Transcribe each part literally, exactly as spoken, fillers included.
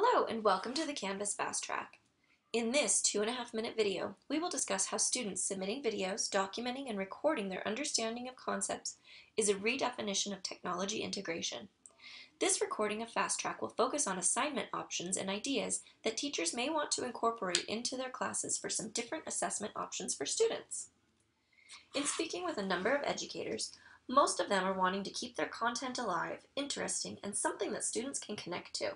Hello and welcome to the Canvas FastTrack. In this two and a half minute video, we will discuss how students submitting videos, documenting, and recording their understanding of concepts is a redefinition of technology integration. This recording of FastTrack will focus on assignment options and ideas that teachers may want to incorporate into their classes for some different assessment options for students. In speaking with a number of educators, most of them are wanting to keep their content alive, interesting, and something that students can connect to.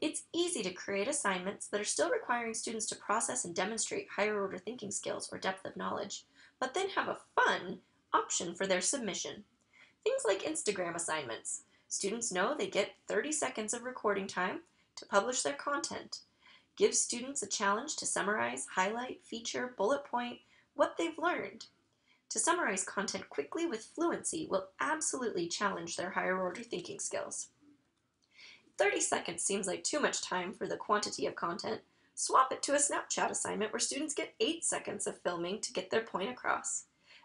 It's easy to create assignments that are still requiring students to process and demonstrate higher order thinking skills or depth of knowledge, but then have a fun option for their submission. Things like Instagram assignments. Students know they get thirty seconds of recording time to publish their content. Give students a challenge to summarize, highlight, feature, bullet point what they've learned. To summarize content quickly with fluency will absolutely challenge their higher order thinking skills. thirty seconds seems like too much time for the quantity of content. Swap it to a Snapchat assignment where students get eight seconds of filming to get their point across.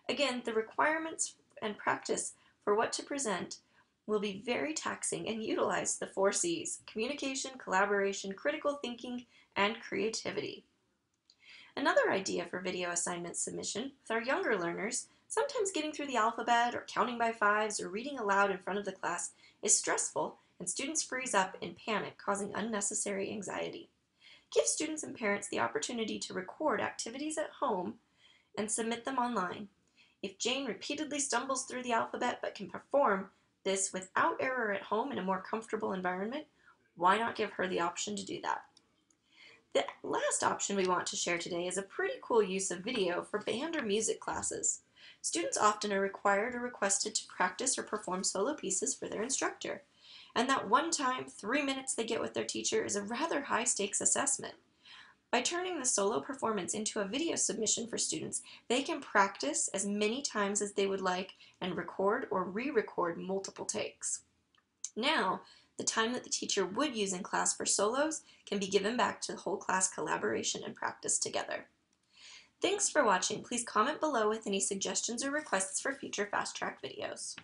Again, the requirements and practice for what to present will be very taxing and utilize the four C's: communication, collaboration, critical thinking, and creativity. Another idea for video assignment submission with our younger learners, sometimes getting through the alphabet or counting by fives or reading aloud in front of the class is stressful and students freeze up in panic, causing unnecessary anxiety. Give students and parents the opportunity to record activities at home and submit them online. If Jane repeatedly stumbles through the alphabet but can perform this without error at home in a more comfortable environment, why not give her the option to do that? The last option we want to share today is a pretty cool use of video for band or music classes. Students often are required or requested to practice or perform solo pieces for their instructor. And that one time, three minutes they get with their teacher is a rather high-stakes assessment. By turning the solo performance into a video submission for students, they can practice as many times as they would like and record or re-record multiple takes. Now, the time that the teacher would use in class for solos can be given back to the whole class collaboration and practice together. Thanks for watching. Please comment below with any suggestions or requests for future FastTrack videos.